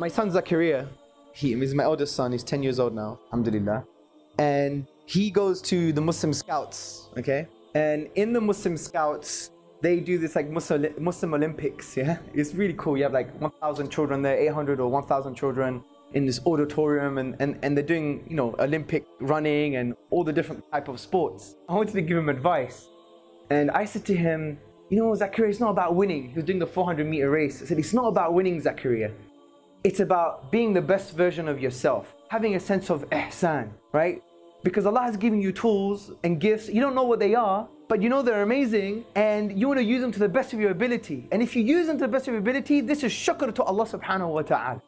My son Zakariya, he is my oldest son, he's 10 years old now, alhamdulillah. And he goes to the Muslim Scouts, okay? And in the Muslim Scouts, they do this like Muslim Olympics, yeah? It's really cool. You have like 1,000 children there, 800 or 1,000 children in this auditorium, and they're doing, you know, Olympic running and all the different type of sports. I wanted to give him advice. And I said to him, you know, Zakariya, it's not about winning. He was doing the 400-meter race. I said, it's not about winning, Zakariya. It's about being the best version of yourself, having a sense of ihsan, right? Because Allah has given you tools and gifts. You don't know what they are, but you know they're amazing, and you want to use them to the best of your ability. And if you use them to the best of your ability, this is shukr to Allah subhanahu wa ta'ala.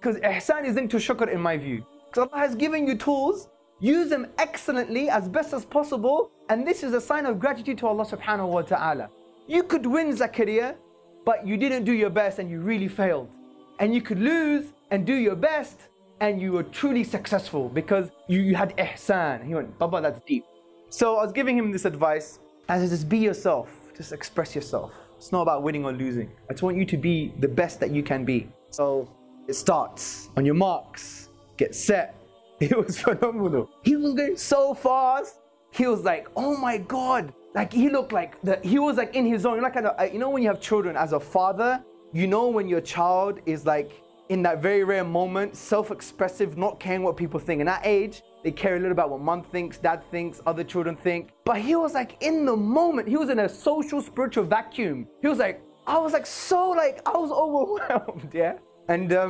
Because ihsan is linked to shukr in my view. Because Allah has given you tools, use them excellently, as best as possible, and this is a sign of gratitude to Allah subhanahu wa ta'ala. You could win, Zakariya, but you didn't do your best and you really failed. And you could lose and do your best and you were truly successful because you had ihsan. He went, Baba, that's deep. So I was giving him this advice. I said, just be yourself, just express yourself. It's not about winning or losing. I just want you to be the best that you can be. So it starts on your marks, get set. It was phenomenal. He was going so fast. He was like, oh my God. Like he looked like, he was like in his zone. Like, you know when you have children as a father, you know when your child is like in that very rare moment, self-expressive, not caring what people think. In that age, they care a little about what mom thinks, dad thinks, other children think. But he was like in the moment, he was in a social, spiritual vacuum. He was like, I was overwhelmed, yeah? And I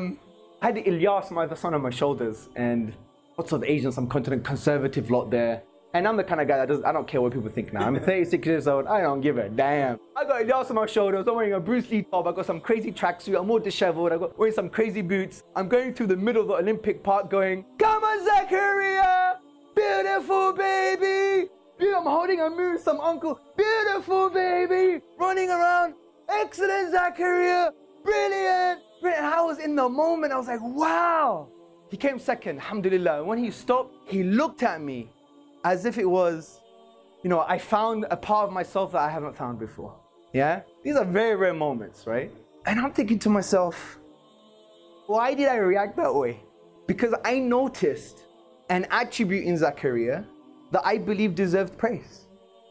had Ilyas, my other son, on my shoulders, and lots of Asians, some continent conservative lot there. And I'm the kind of guy that I don't care what people think now. I'm 36 years old, I don't give a damn. I got Ilyas on my shoulders, I'm wearing a Bruce Lee top, I got some crazy tracksuit, I'm all disheveled, I got wearing some crazy boots. I'm going through the middle of the Olympic Park going, come on Zakariya, beautiful baby. I'm holding a moon, some uncle, beautiful baby, running around, excellent Zakariya, brilliant. And I was in the moment, I was like, wow. He came second, alhamdulillah. When he stopped, he looked at me. As if it was, you know, I found a part of myself that I haven't found before, yeah? These are very rare moments, right? And I'm thinking to myself, why did I react that way? Because I noticed an attribute in Zakariya that I believe deserved praise.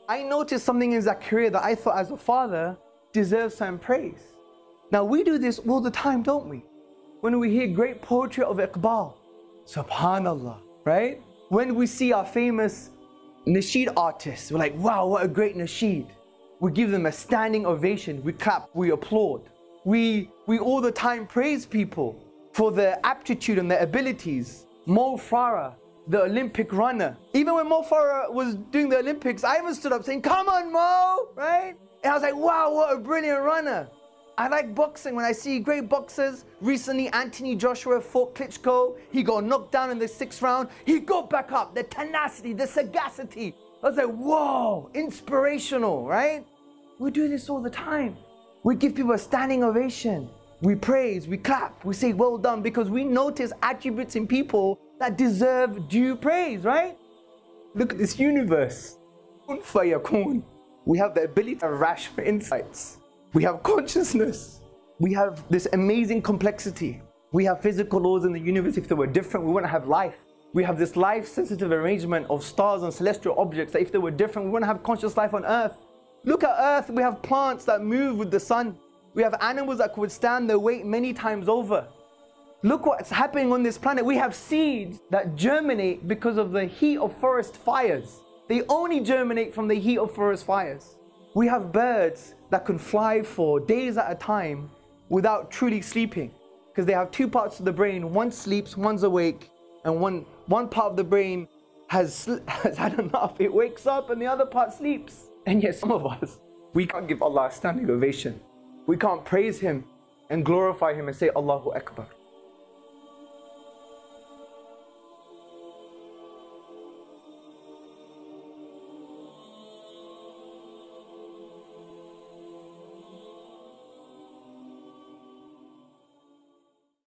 I noticed something in Zakariya that I thought as a father deserved some praise. Now we do this all the time, don't we? When we hear great poetry of Iqbal, subhanallah, right? When we see our famous Nasheed artists, we're like, wow, what a great Nasheed. We give them a standing ovation, we clap, we applaud. We all the time praise people for their aptitude and their abilities. Mo Farah, the Olympic runner. Even when Mo Farah was doing the Olympics, I even stood up saying, come on Mo, right? And I was like, wow, what a brilliant runner. I like boxing. When I see great boxers, recently Anthony Joshua fought Klitschko. He got knocked down in the 6th round. He got back up. The tenacity, the sagacity. I was like, whoa, inspirational, right? We do this all the time. We give people a standing ovation. We praise, we clap, we say well done because we notice attributes in people that deserve due praise, right? Look at this universe. Unfayakun. We have the ability to rash for insights. We have consciousness. We have this amazing complexity. We have physical laws in the universe. If they were different, we wouldn't have life. We have this life-sensitive arrangement of stars and celestial objects that if they were different, we wouldn't have conscious life on Earth. Look at Earth. We have plants that move with the sun. We have animals that could withstand their weight many times over. Look what's happening on this planet. We have seeds that germinate because of the heat of forest fires. They only germinate from the heat of forest fires. We have birds that can fly for days at a time without truly sleeping because they have two parts of the brain. One sleeps, one's awake, and one part of the brain has had enough. It wakes up and the other part sleeps. And yet some of us, we can't give Allah a standing ovation. We can't praise Him and glorify Him and say Allahu Akbar.